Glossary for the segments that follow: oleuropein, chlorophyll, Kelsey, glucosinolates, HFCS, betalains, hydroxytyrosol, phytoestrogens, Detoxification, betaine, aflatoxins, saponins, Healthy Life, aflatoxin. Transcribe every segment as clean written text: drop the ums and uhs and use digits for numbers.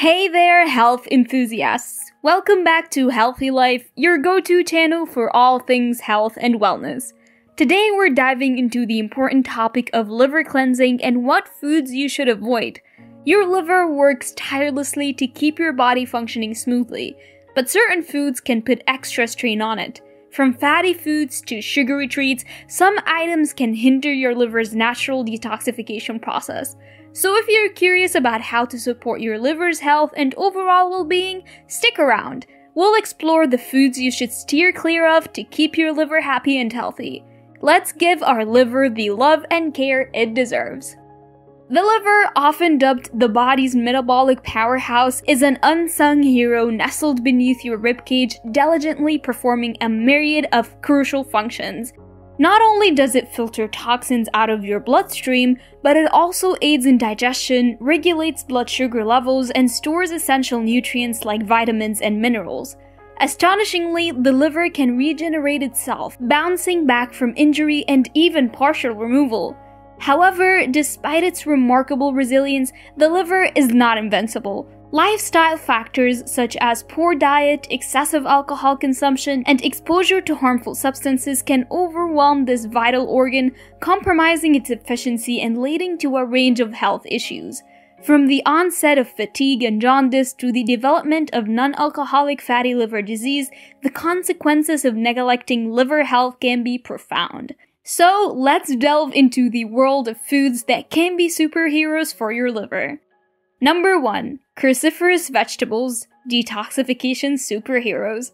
Hey there, health enthusiasts! Welcome back to Healthy Life, your go-to channel for all things health and wellness. Today we're diving into the important topic of liver cleansing and what foods you should avoid. Your liver works tirelessly to keep your body functioning smoothly, but certain foods can put extra strain on it. From fatty foods to sugary treats, some items can hinder your liver's natural detoxification process. So if you're curious about how to support your liver's health and overall well-being, stick around. We'll explore the foods you should steer clear of to keep your liver happy and healthy. Let's give our liver the love and care it deserves. The liver, often dubbed the body's metabolic powerhouse, is an unsung hero nestled beneath your ribcage, diligently performing a myriad of crucial functions. Not only does it filter toxins out of your bloodstream, but it also aids in digestion, regulates blood sugar levels, and stores essential nutrients like vitamins and minerals. Astonishingly, the liver can regenerate itself, bouncing back from injury and even partial removal. However, despite its remarkable resilience, the liver is not invincible. Lifestyle factors such as poor diet, excessive alcohol consumption, and exposure to harmful substances can overwhelm this vital organ, compromising its efficiency and leading to a range of health issues. From the onset of fatigue and jaundice to the development of non-alcoholic fatty liver disease, the consequences of neglecting liver health can be profound. So, let's delve into the world of foods that can be superheroes for your liver. Number 1. Cruciferous vegetables, detoxification superheroes.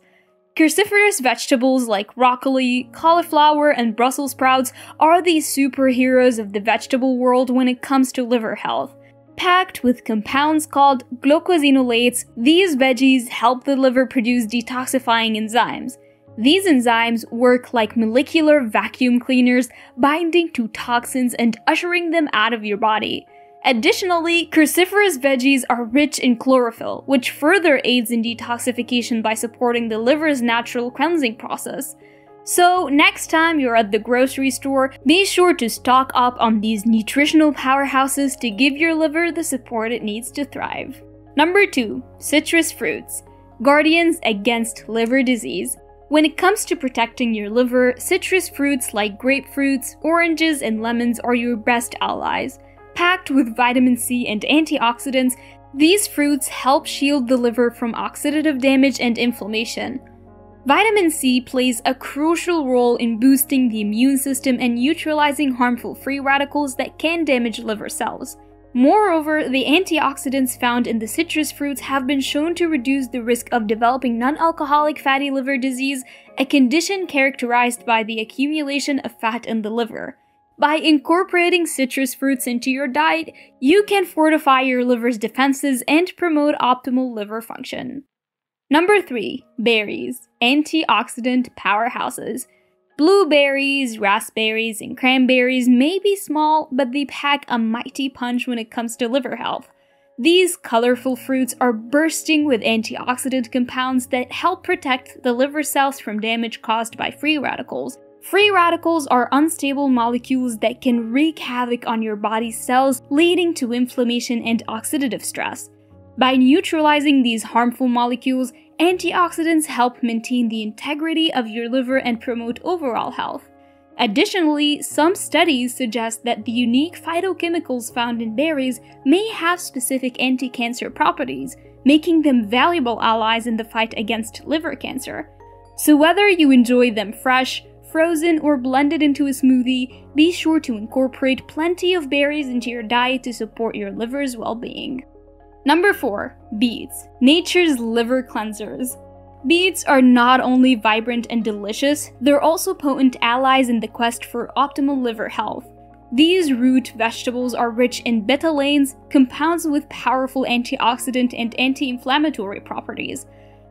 Cruciferous vegetables like broccoli, cauliflower, and Brussels sprouts are the superheroes of the vegetable world when it comes to liver health. Packed with compounds called glucosinolates, these veggies help the liver produce detoxifying enzymes. These enzymes work like molecular vacuum cleaners, binding to toxins and ushering them out of your body. Additionally, cruciferous veggies are rich in chlorophyll, which further aids in detoxification by supporting the liver's natural cleansing process. So, next time you're at the grocery store, be sure to stock up on these nutritional powerhouses to give your liver the support it needs to thrive. Number 2. Citrus fruits, guardians against liver disease. When it comes to protecting your liver, citrus fruits like grapefruits, oranges, and lemons are your best allies. Packed with vitamin C and antioxidants, these fruits help shield the liver from oxidative damage and inflammation. Vitamin C plays a crucial role in boosting the immune system and neutralizing harmful free radicals that can damage liver cells. Moreover, the antioxidants found in the citrus fruits have been shown to reduce the risk of developing non-alcoholic fatty liver disease, a condition characterized by the accumulation of fat in the liver. By incorporating citrus fruits into your diet, you can fortify your liver's defenses and promote optimal liver function. Number 3. Berries, antioxidant powerhouses. Blueberries, raspberries, and cranberries may be small, but they pack a mighty punch when it comes to liver health. These colorful fruits are bursting with antioxidant compounds that help protect the liver cells from damage caused by free radicals. Free radicals are unstable molecules that can wreak havoc on your body's cells, leading to inflammation and oxidative stress. By neutralizing these harmful molecules, antioxidants help maintain the integrity of your liver and promote overall health. Additionally, some studies suggest that the unique phytochemicals found in berries may have specific anti-cancer properties, making them valuable allies in the fight against liver cancer. So whether you enjoy them fresh, frozen, or blended into a smoothie, be sure to incorporate plenty of berries into your diet to support your liver's well-being. Number 4. Beets, nature's liver cleansers. Beets are not only vibrant and delicious, they're also potent allies in the quest for optimal liver health. These root vegetables are rich in betalains, compounds with powerful antioxidant and anti-inflammatory properties.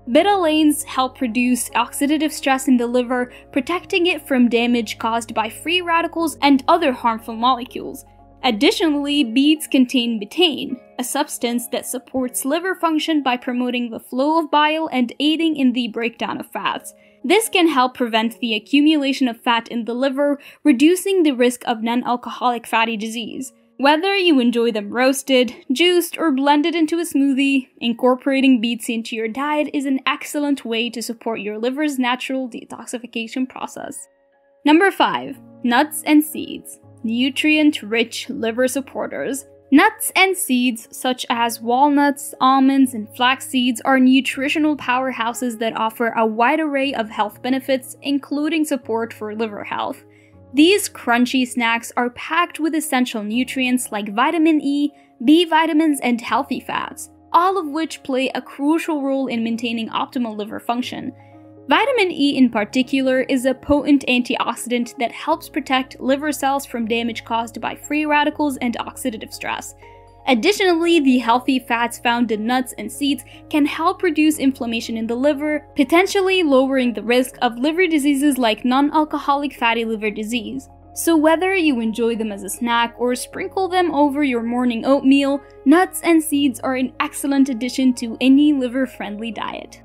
Betalains help reduce oxidative stress in the liver, protecting it from damage caused by free radicals and other harmful molecules. Additionally, beets contain betaine, a substance that supports liver function by promoting the flow of bile and aiding in the breakdown of fats. This can help prevent the accumulation of fat in the liver, reducing the risk of non-alcoholic fatty disease. Whether you enjoy them roasted, juiced, or blended into a smoothie, incorporating beets into your diet is an excellent way to support your liver's natural detoxification process. Number 5. Nuts and seeds. Nutrient-rich liver supporters. Nuts and seeds such as walnuts, almonds, and flax seeds are nutritional powerhouses that offer a wide array of health benefits, including support for liver health. These crunchy snacks are packed with essential nutrients like vitamin E, B vitamins, and healthy fats, all of which play a crucial role in maintaining optimal liver function. Vitamin E in particular is a potent antioxidant that helps protect liver cells from damage caused by free radicals and oxidative stress. Additionally, the healthy fats found in nuts and seeds can help reduce inflammation in the liver, potentially lowering the risk of liver diseases like non-alcoholic fatty liver disease. So whether you enjoy them as a snack or sprinkle them over your morning oatmeal, nuts and seeds are an excellent addition to any liver-friendly diet.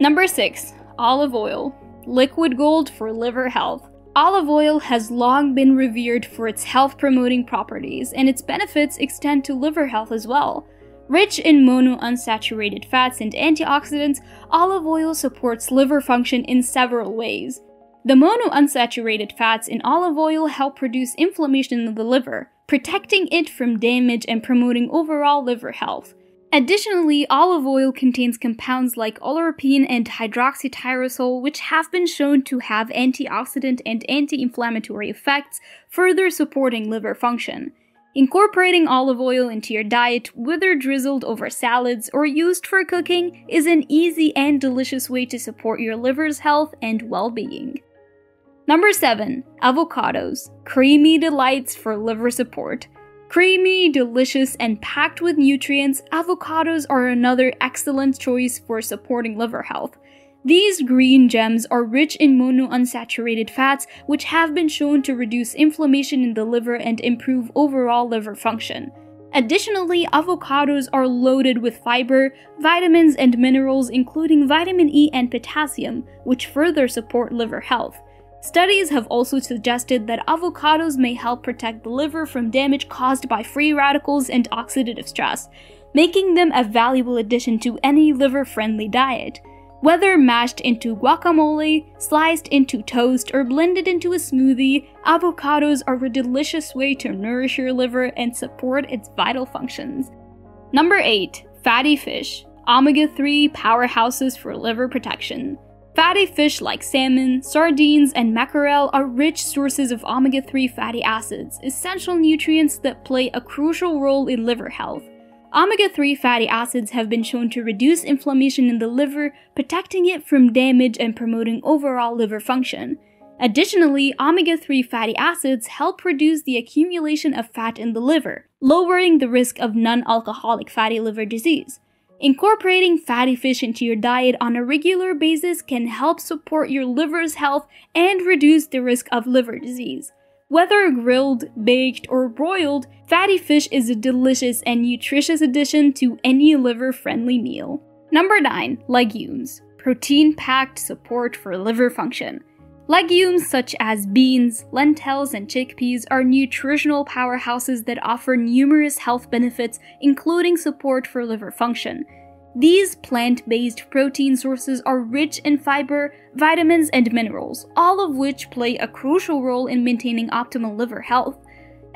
Number 6. Olive oil. Liquid gold for liver health. Olive oil has long been revered for its health-promoting properties, and its benefits extend to liver health as well. Rich in monounsaturated fats and antioxidants, olive oil supports liver function in several ways. The monounsaturated fats in olive oil help reduce inflammation in the liver, protecting it from damage and promoting overall liver health. Additionally, olive oil contains compounds like oleuropein and hydroxytyrosol, which have been shown to have antioxidant and anti-inflammatory effects, further supporting liver function. Incorporating olive oil into your diet, whether drizzled over salads or used for cooking, is an easy and delicious way to support your liver's health and well-being. Number 7. Avocados. Creamy delights for liver support. Creamy, delicious, and packed with nutrients, avocados are another excellent choice for supporting liver health. These green gems are rich in monounsaturated fats, which have been shown to reduce inflammation in the liver and improve overall liver function. Additionally, avocados are loaded with fiber, vitamins, and minerals, including vitamin E and potassium, which further support liver health. Studies have also suggested that avocados may help protect the liver from damage caused by free radicals and oxidative stress, making them a valuable addition to any liver-friendly diet. Whether mashed into guacamole, sliced into toast, or blended into a smoothie, avocados are a delicious way to nourish your liver and support its vital functions. Number 8. Fatty fish. Omega-3 powerhouses for liver protection. Fatty fish like salmon, sardines, and mackerel are rich sources of omega-3 fatty acids, essential nutrients that play a crucial role in liver health. Omega-3 fatty acids have been shown to reduce inflammation in the liver, protecting it from damage and promoting overall liver function. Additionally, omega-3 fatty acids help reduce the accumulation of fat in the liver, lowering the risk of non-alcoholic fatty liver disease. Incorporating fatty fish into your diet on a regular basis can help support your liver's health and reduce the risk of liver disease. Whether grilled, baked, or broiled, fatty fish is a delicious and nutritious addition to any liver-friendly meal. Number 9. Legumes. Protein-packed support for liver function. Legumes such as beans, lentils, and chickpeas are nutritional powerhouses that offer numerous health benefits, including support for liver function. These plant-based protein sources are rich in fiber, vitamins, and minerals, all of which play a crucial role in maintaining optimal liver health.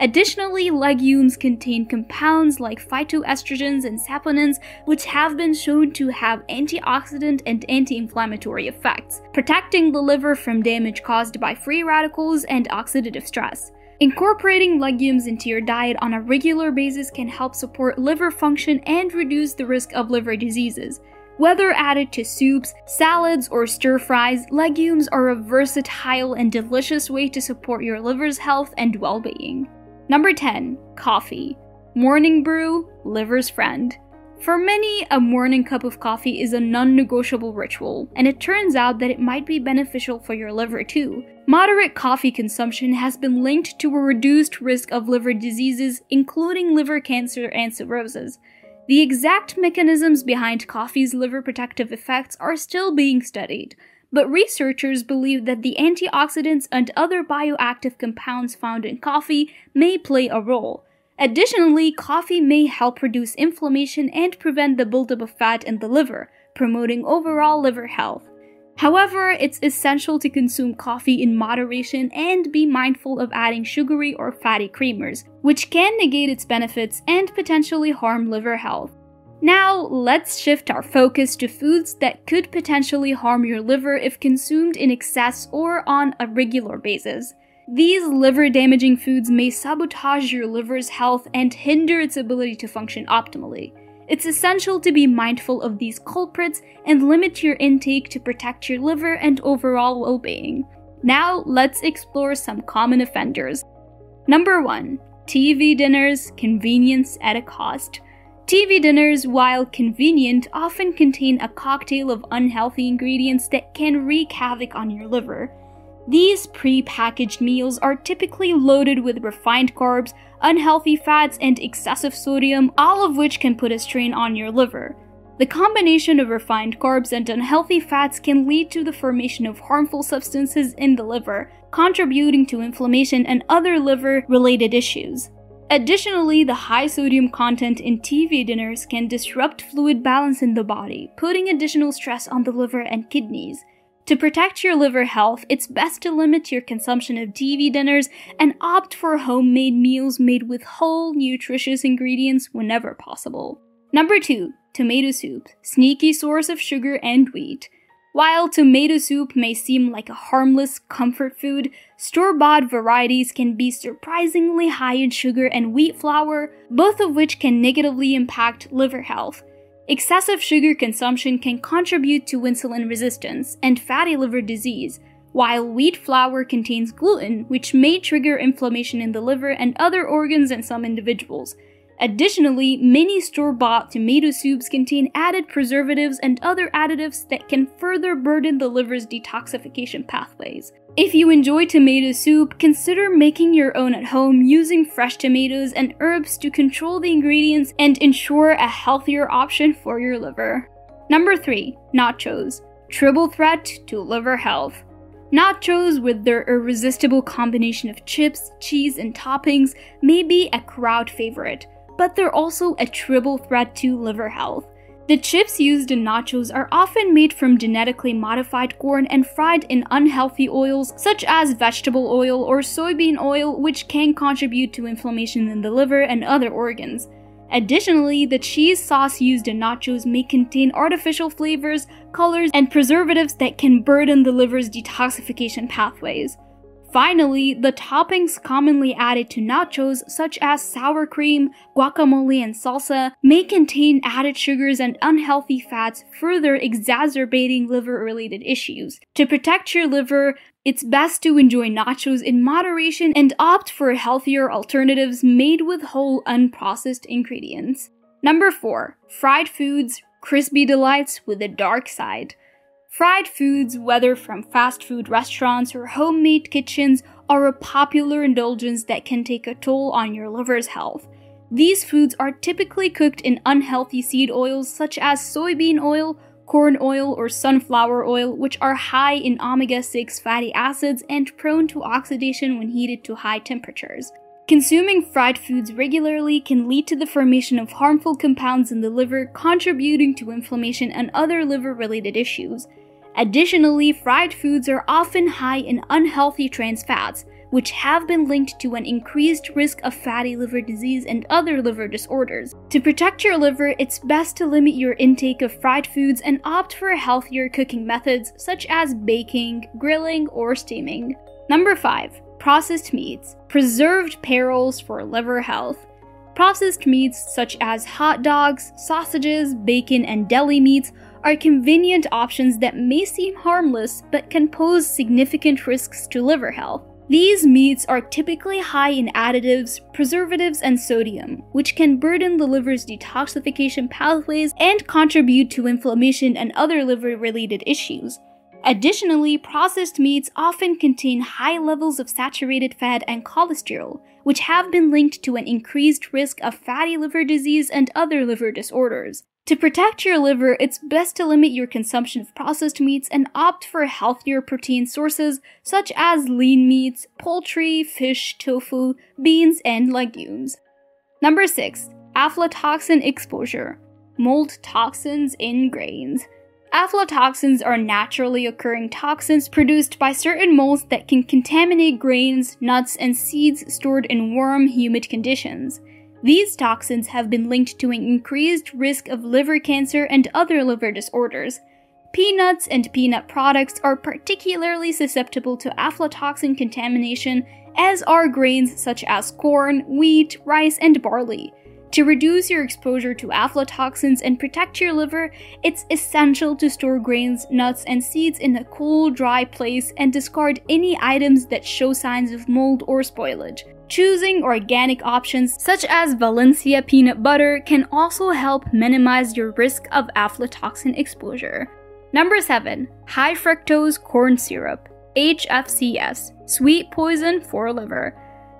Additionally, legumes contain compounds like phytoestrogens and saponins, which have been shown to have antioxidant and anti-inflammatory effects, protecting the liver from damage caused by free radicals and oxidative stress. Incorporating legumes into your diet on a regular basis can help support liver function and reduce the risk of liver diseases. Whether added to soups, salads, or stir-fries, legumes are a versatile and delicious way to support your liver's health and well-being. Number 10. Coffee. Morning brew, liver's friend. For many, a morning cup of coffee is a non-negotiable ritual, and it turns out that it might be beneficial for your liver too. Moderate coffee consumption has been linked to a reduced risk of liver diseases, including liver cancer and cirrhosis. The exact mechanisms behind coffee's liver protective effects are still being studied, but researchers believe that the antioxidants and other bioactive compounds found in coffee may play a role. Additionally, coffee may help reduce inflammation and prevent the buildup of fat in the liver, promoting overall liver health. However, it's essential to consume coffee in moderation and be mindful of adding sugary or fatty creamers, which can negate its benefits and potentially harm liver health. Now, let's shift our focus to foods that could potentially harm your liver if consumed in excess or on a regular basis. These liver-damaging foods may sabotage your liver's health and hinder its ability to function optimally. It's essential to be mindful of these culprits and limit your intake to protect your liver and overall well-being. Now, let's explore some common offenders. Number 1. TV dinners, convenience at a cost. TV dinners, while convenient, often contain a cocktail of unhealthy ingredients that can wreak havoc on your liver. These pre-packaged meals are typically loaded with refined carbs, unhealthy fats, and excessive sodium, all of which can put a strain on your liver. The combination of refined carbs and unhealthy fats can lead to the formation of harmful substances in the liver, contributing to inflammation and other liver-related issues. Additionally, the high sodium content in TV dinners can disrupt fluid balance in the body, putting additional stress on the liver and kidneys. To protect your liver health, it's best to limit your consumption of TV dinners and opt for homemade meals made with whole, nutritious ingredients whenever possible. Number 2. Tomato soup, sneaky source of sugar and wheat. While tomato soup may seem like a harmless comfort food, store-bought varieties can be surprisingly high in sugar and wheat flour, both of which can negatively impact liver health. Excessive sugar consumption can contribute to insulin resistance and fatty liver disease, while wheat flour contains gluten, which may trigger inflammation in the liver and other organs in some individuals. Additionally, many store-bought tomato soups contain added preservatives and other additives that can further burden the liver's detoxification pathways. If you enjoy tomato soup, consider making your own at home using fresh tomatoes and herbs to control the ingredients and ensure a healthier option for your liver. Number 3. Nachos, triple threat to liver health. Nachos, with their irresistible combination of chips, cheese, and toppings, may be a crowd favorite, but they're also a triple threat to liver health. The chips used in nachos are often made from genetically modified corn and fried in unhealthy oils such as vegetable oil or soybean oil, which can contribute to inflammation in the liver and other organs. Additionally, the cheese sauce used in nachos may contain artificial flavors, colors, and preservatives that can burden the liver's detoxification pathways. Finally, the toppings commonly added to nachos, such as sour cream, guacamole, and salsa, may contain added sugars and unhealthy fats, further exacerbating liver-related issues. To protect your liver, it's best to enjoy nachos in moderation and opt for healthier alternatives made with whole, unprocessed ingredients. Number 4. Fried foods, crispy delights with a dark side. Fried foods, whether from fast food restaurants or homemade kitchens, are a popular indulgence that can take a toll on your liver's health. These foods are typically cooked in unhealthy seed oils such as soybean oil, corn oil, or sunflower oil, which are high in omega-6 fatty acids and prone to oxidation when heated to high temperatures. Consuming fried foods regularly can lead to the formation of harmful compounds in the liver, contributing to inflammation and other liver-related issues. Additionally, fried foods are often high in unhealthy trans fats, which have been linked to an increased risk of fatty liver disease and other liver disorders. To protect your liver, it's best to limit your intake of fried foods and opt for healthier cooking methods such as baking, grilling, or steaming. Number 5. Processed meats, preserved perils for liver health. Processed meats such as hot dogs, sausages, bacon, and deli meats are convenient options that may seem harmless but can pose significant risks to liver health. These meats are typically high in additives, preservatives, and sodium, which can burden the liver's detoxification pathways and contribute to inflammation and other liver-related issues. Additionally, processed meats often contain high levels of saturated fat and cholesterol, which have been linked to an increased risk of fatty liver disease and other liver disorders. To protect your liver, it's best to limit your consumption of processed meats and opt for healthier protein sources such as lean meats, poultry, fish, tofu, beans, and legumes. Number 6. Aflatoxin exposure. Mold toxins in grains. Aflatoxins are naturally occurring toxins produced by certain molds that can contaminate grains, nuts, and seeds stored in warm, humid conditions. These toxins have been linked to an increased risk of liver cancer and other liver disorders. Peanuts and peanut products are particularly susceptible to aflatoxin contamination, as are grains such as corn, wheat, rice, and barley. To reduce your exposure to aflatoxins and protect your liver, it's essential to store grains, nuts, and seeds in a cool, dry place and discard any items that show signs of mold or spoilage. Choosing organic options such as Valencia peanut butter can also help minimize your risk of aflatoxin exposure. Number 7. High fructose corn syrup, HFCS, sweet poison for liver.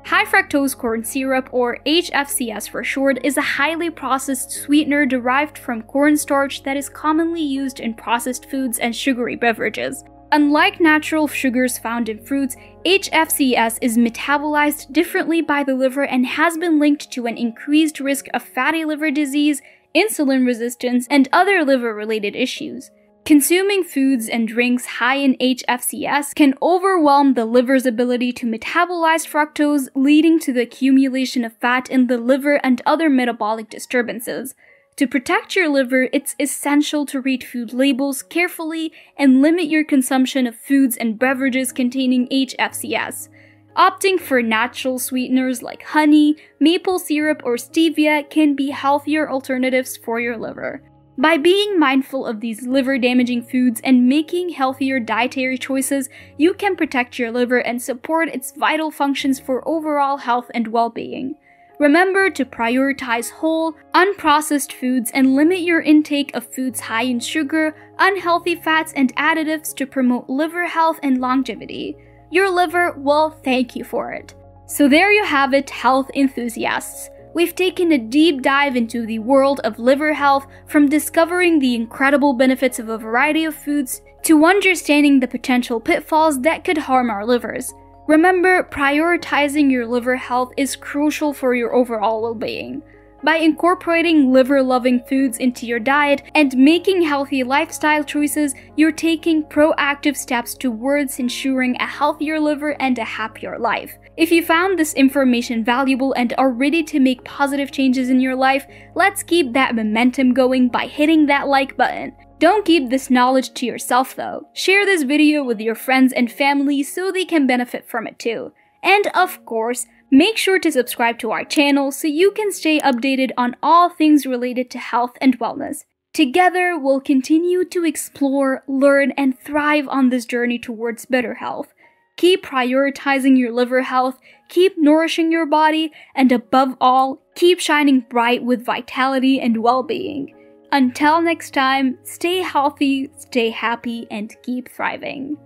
High fructose corn syrup, or HFCS for short, is a highly processed sweetener derived from cornstarch that is commonly used in processed foods and sugary beverages. Unlike natural sugars found in fruits, HFCS is metabolized differently by the liver and has been linked to an increased risk of fatty liver disease, insulin resistance, and other liver-related issues. Consuming foods and drinks high in HFCS can overwhelm the liver's ability to metabolize fructose, leading to the accumulation of fat in the liver and other metabolic disturbances. To protect your liver, it's essential to read food labels carefully and limit your consumption of foods and beverages containing HFCS. Opting for natural sweeteners like honey, maple syrup, or stevia can be healthier alternatives for your liver. By being mindful of these liver-damaging foods and making healthier dietary choices, you can protect your liver and support its vital functions for overall health and well-being. Remember to prioritize whole, unprocessed foods and limit your intake of foods high in sugar, unhealthy fats, and additives to promote liver health and longevity. Your liver will thank you for it. So there you have it, health enthusiasts. We've taken a deep dive into the world of liver health, from discovering the incredible benefits of a variety of foods to understanding the potential pitfalls that could harm our livers. Remember, prioritizing your liver health is crucial for your overall well-being. By incorporating liver-loving foods into your diet and making healthy lifestyle choices, you're taking proactive steps towards ensuring a healthier liver and a happier life. If you found this information valuable and are ready to make positive changes in your life, let's keep that momentum going by hitting that like button. Don't keep this knowledge to yourself though. Share this video with your friends and family so they can benefit from it too. And of course, make sure to subscribe to our channel so you can stay updated on all things related to health and wellness. Together, we'll continue to explore, learn, and thrive on this journey towards better health. Keep prioritizing your liver health, keep nourishing your body, and above all, keep shining bright with vitality and well-being. Until next time, stay healthy, stay happy, and keep thriving.